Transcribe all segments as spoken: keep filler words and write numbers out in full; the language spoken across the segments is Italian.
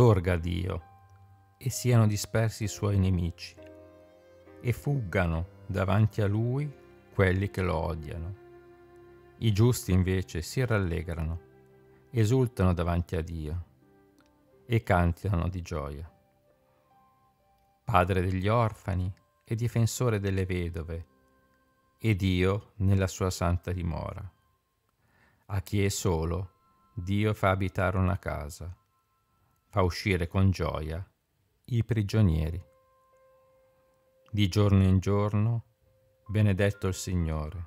sorga Dio, e siano dispersi i suoi nemici, e fuggano davanti a lui quelli che lo odiano. I giusti invece si rallegrano, esultano davanti a Dio, e cantano di gioia. Padre degli orfani e difensore delle vedove, e Dio nella sua santa dimora. A chi è solo, Dio fa abitare una casa, fa uscire con gioia i prigionieri. Di giorno in giorno, benedetto il Signore,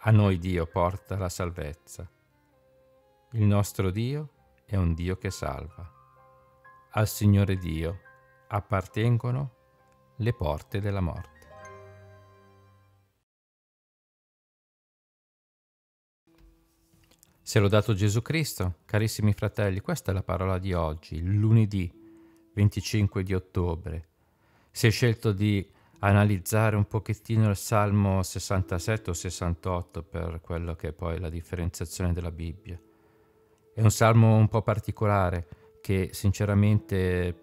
a noi Dio porta la salvezza. Il nostro Dio è un Dio che salva. Al Signore Dio appartengono le porte della morte. Sia lodato Gesù Cristo, carissimi fratelli, questa è la parola di oggi, lunedì venticinque di ottobre. Si è scelto di analizzare un pochettino il Salmo sessantasette o sessantotto per quello che è poi la differenziazione della Bibbia. È un salmo un po' particolare che sinceramente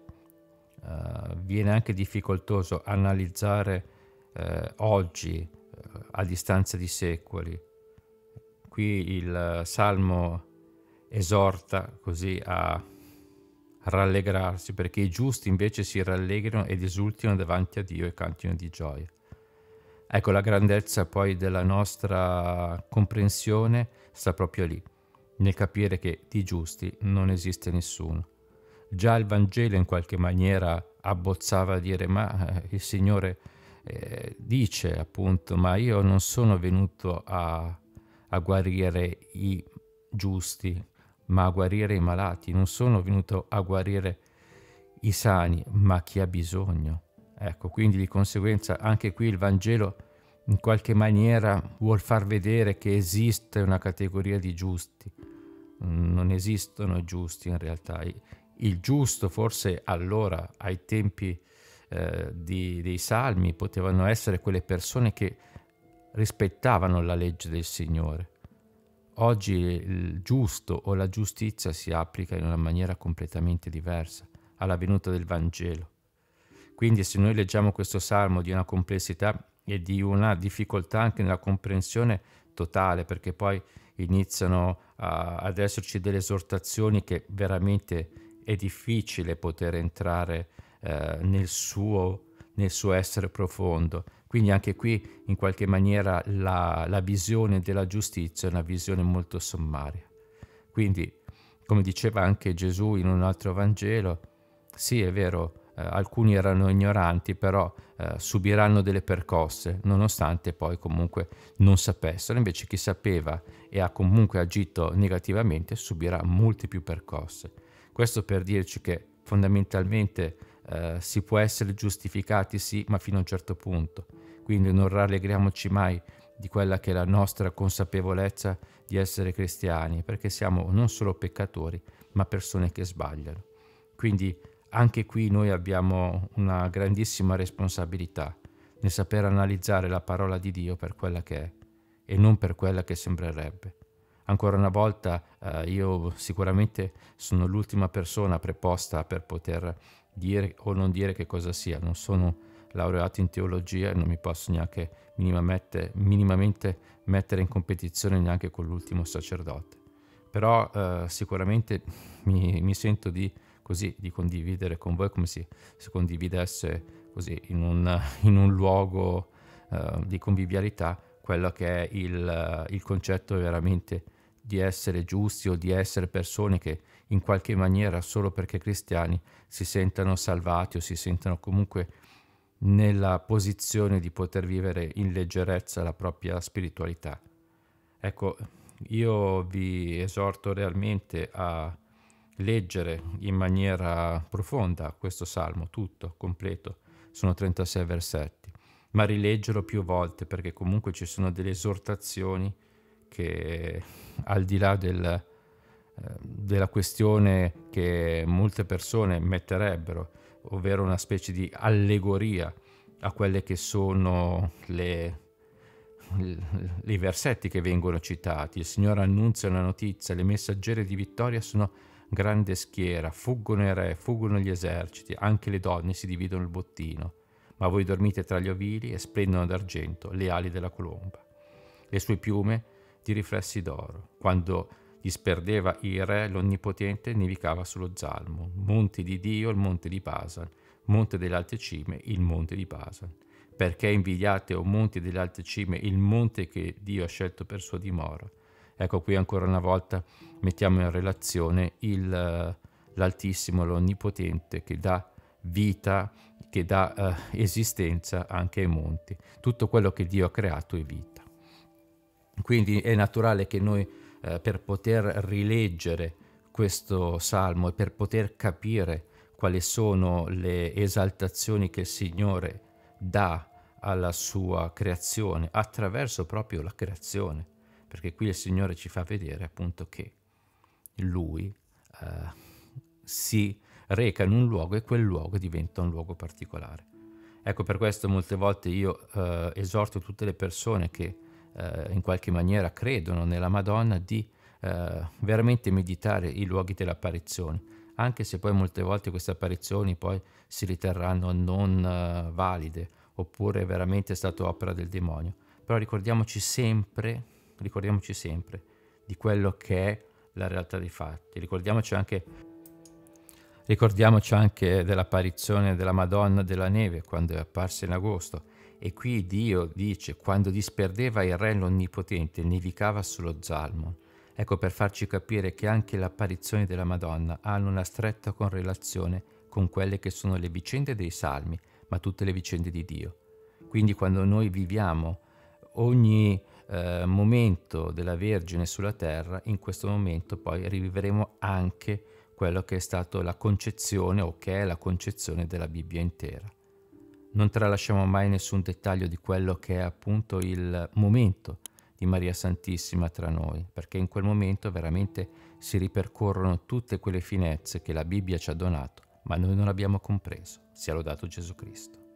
Uh, viene anche difficoltoso analizzare uh, oggi uh, a distanza di secoli. Qui il uh, Salmo esorta così a rallegrarsi, perché i giusti invece si rallegrino ed esultino davanti a Dio e cantino di gioia. Ecco, la grandezza poi della nostra comprensione sta proprio lì, nel capire che di giusti non esiste nessuno. Già il Vangelo in qualche maniera abbozzava a dire, ma il Signore eh, dice appunto, ma io non sono venuto a, a guarire i giusti, ma a guarire i malati, non sono venuto a guarire i sani, ma chi ha bisogno. Ecco, quindi di conseguenza anche qui il Vangelo in qualche maniera vuol far vedere che esiste una categoria di giusti. Non esistono giusti in realtà. Il giusto forse allora, ai tempi eh, di, dei Salmi, potevano essere quelle persone che rispettavano la legge del Signore. Oggi il giusto o la giustizia si applica in una maniera completamente diversa alla venuta del Vangelo. Quindi se noi leggiamo questo Salmo di una complessità e di una difficoltà anche nella comprensione totale, perché poi iniziano a, ad esserci delle esortazioni che veramente è difficile poter entrare eh, nel suo, nel suo essere profondo. Quindi anche qui in qualche maniera la, la visione della giustizia è una visione molto sommaria. Quindi, come diceva anche Gesù in un altro Vangelo, sì, è vero, eh, alcuni erano ignoranti, però eh, subiranno delle percosse, nonostante poi comunque non sapessero. Invece chi sapeva e ha comunque agito negativamente subirà molte più percosse. Questo per dirci che fondamentalmente eh, si può essere giustificati, sì, ma fino a un certo punto. Quindi non rallegriamoci mai di quella che è la nostra consapevolezza di essere cristiani, perché siamo non solo peccatori, ma persone che sbagliano. Quindi anche qui noi abbiamo una grandissima responsabilità nel saper analizzare la parola di Dio per quella che è e non per quella che sembrerebbe. Ancora una volta eh, io sicuramente sono l'ultima persona preposta per poter dire o non dire che cosa sia. Non sono laureato in teologia e non mi posso neanche minimamente, minimamente mettere in competizione neanche con l'ultimo sacerdote. Però eh, sicuramente mi, mi sento di, così, di condividere con voi come se si condividesse così in un, in un luogo eh, di convivialità quello che è il, il concetto veramente di essere giusti o di essere persone che in qualche maniera, solo perché cristiani, si sentano salvati o si sentono comunque nella posizione di poter vivere in leggerezza la propria spiritualità. Ecco, io vi esorto realmente a leggere in maniera profonda questo Salmo, tutto, completo, sono trentasei versetti, ma rileggerlo più volte, perché comunque ci sono delle esortazioni che, al di là del, eh, della questione che molte persone metterebbero, ovvero una specie di allegoria a quelle che sono le, le, i versetti che vengono citati. Il Signore annuncia una notizia, le messaggere di vittoria sono grande schiera, fuggono i re, fuggono gli eserciti, anche le donne si dividono il bottino, ma voi dormite tra gli ovili e splendono d'argento le ali della colomba, le sue piume di riflessi d'oro. Quando disperdeva il re, l'Onnipotente nevicava sullo Zalmo, monte di Dio, il monte di Pasan, monte delle alte cime, il monte di Pasan. Perché invidiate, o monti delle alte cime, il monte che Dio ha scelto per sua dimora? Ecco qui ancora una volta mettiamo in relazione il, l'Altissimo, l'Onnipotente, che dà vita, che dà eh, esistenza anche ai monti. Tutto quello che Dio ha creato è vita. Quindi è naturale che noi eh, per poter rileggere questo Salmo e per poter capire quali sono le esaltazioni che il Signore dà alla sua creazione, attraverso proprio la creazione, perché qui il Signore ci fa vedere appunto che Lui eh, si reca in un luogo e quel luogo diventa un luogo particolare. Ecco, per questo molte volte io eh, esorto tutte le persone che eh, in qualche maniera credono nella Madonna di eh, veramente meditare i luoghi dell'apparizione, anche se poi molte volte queste apparizioni poi si riterranno non uh, valide, oppure veramente è stata opera del demonio. Però ricordiamoci sempre, ricordiamoci sempre di quello che è la realtà dei fatti. Ricordiamoci anche, ricordiamoci anche dell'apparizione della Madonna della Neve, quando è apparsa in agosto. E qui Dio dice, quando disperdeva il re l'Onnipotente, nevicava sullo Zalmon. Ecco, per farci capire che anche le apparizioni della Madonna hanno una stretta correlazione con quelle che sono le vicende dei Salmi, ma tutte le vicende di Dio. Quindi quando noi viviamo ogni eh, momento della Vergine sulla terra, in questo momento poi riviveremo anche quello che è stato la concezione, o che è la concezione della Bibbia intera. Non tralasciamo mai nessun dettaglio di quello che è appunto il momento di Maria Santissima tra noi, perché in quel momento veramente si ripercorrono tutte quelle finezze che la Bibbia ci ha donato, ma noi non abbiamo compreso. Sia lodato Gesù Cristo.